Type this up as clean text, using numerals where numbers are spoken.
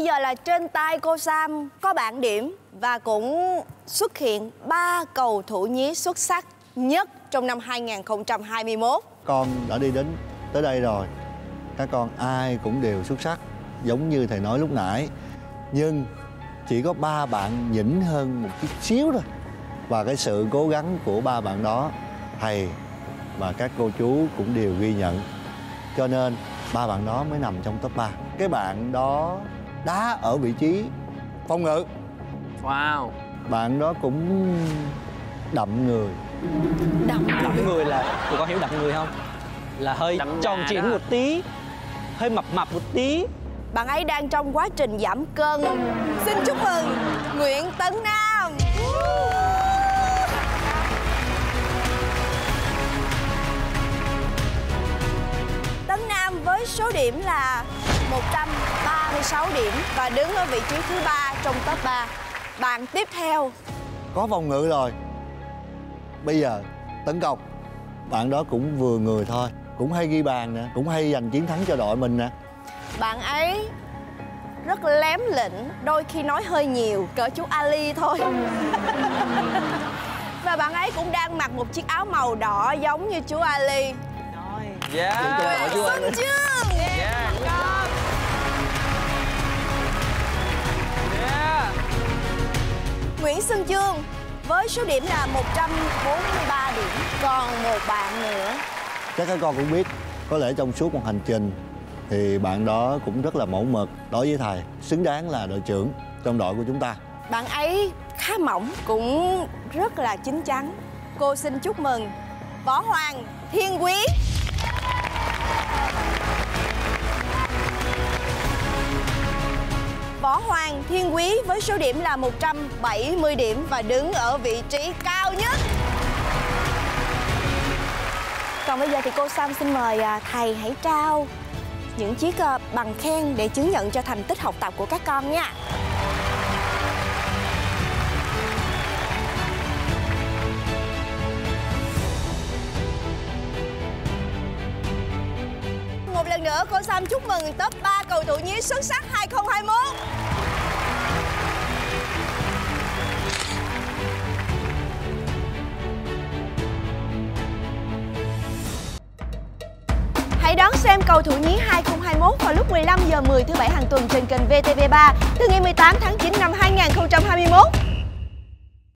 Bây giờ là trên tay cô Sam có bảng điểm và cũng xuất hiện 3 cầu thủ nhí xuất sắc nhất trong năm 2021. Con đã đi đến tới đây rồi. Các con ai cũng đều xuất sắc, giống như thầy nói lúc nãy. Nhưng chỉ có 3 bạn nhỉnh hơn một chút xíu thôi. Và cái sự cố gắng của 3 bạn đó, thầy và các cô chú cũng đều ghi nhận. Cho nên 3 bạn đó mới nằm trong top 3. Cái bạn đó đá ở vị trí phòng ngự. Wow. Bạn đó cũng đậm người. Đậm người là tụi con hiểu đậm người không? Là hơi đậm tròn trĩnh một tí, hơi mập mập một tí. Bạn ấy đang trong quá trình giảm cân. Xin chúc mừng Nguyễn Tấn Nam. Tấn Nam với số điểm là 136 điểm và đứng ở vị trí thứ 3 trong top 3. Bạn tiếp theo có vòng ngự rồi. Bây giờ tấn công. Bạn đó cũng vừa người thôi, cũng hay ghi bàn nè, cũng hay giành chiến thắng cho đội mình nè. Bạn ấy rất lém lĩnh, đôi khi nói hơi nhiều, cỡ chú Ali thôi. Và bạn ấy cũng đang mặc một chiếc áo màu đỏ giống như chú Ali. Dạ, yeah. Nguyễn Xuân Chương. Yeah. Yeah. Nguyễn Xuân Chương với số điểm là 143 điểm. Còn một bạn nữa. Chắc các con cũng biết, có lẽ trong suốt một hành trình thì bạn đó cũng rất là mẫu mực đối với thầy, xứng đáng là đội trưởng trong đội của chúng ta. Bạn ấy khá mỏng, cũng rất là chín chắn. Cô xin chúc mừng Võ Hoàng Thiên Quý. Võ Hoàng Thiên Quý với số điểm là 170 điểm và đứng ở vị trí cao nhất. Còn bây giờ thì cô Sam xin mời thầy hãy trao những chiếc bằng khen để chứng nhận cho thành tích học tập của các con nha. Một lần nữa cô Sam chúc mừng top 3 cầu thủ nhí xuất sắc 2021. Hãy đón xem cầu thủ nhí 2021 vào lúc 15h10 thứ Bảy hàng tuần trên kênh VTV3 từ ngày 18 tháng 9 năm 2021.